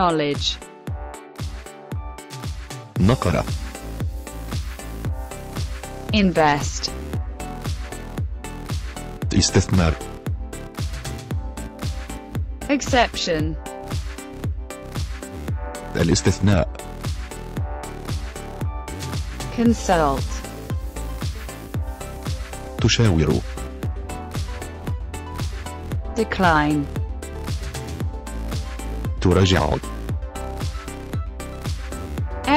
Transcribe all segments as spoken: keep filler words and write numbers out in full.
knowledge. Nakara. Invest. Istisnar. Exception. الاستثناء. Consult. تشاور. Decline. تراجع.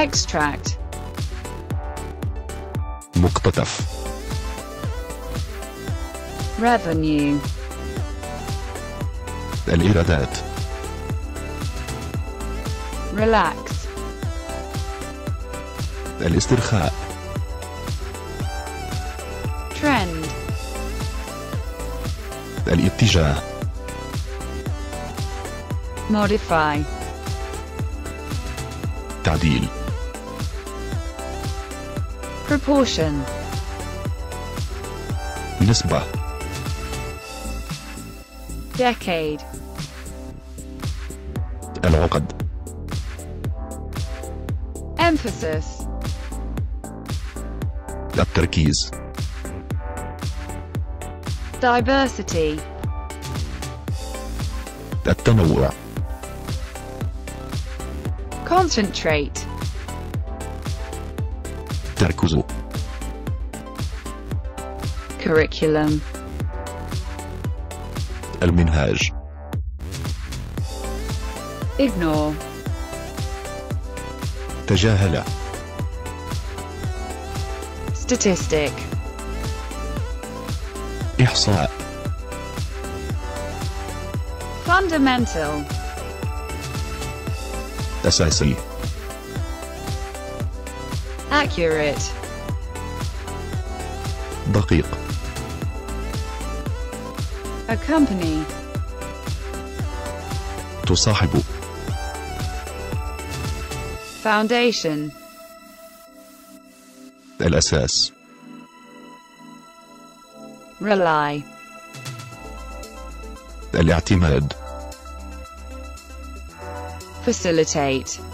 Extract. مقتطف. Revenue. الإيرادات. Relax. الاسترخاء. Trend. الاتجاه. Modify. تعديل. Proportion. نسبة. Decade. العقد. Emphasis. التركيز. Diversity. التنوع. Concentrate. تركز. Curriculum. المنهاج. Ignore. تجاهل. Statistic. إحصاء. Fundamental. أساسي. Accurate. دقيق. Accompany. تصاحب. Foundation. الأساس. Rely. الاعتماد. Facilitate.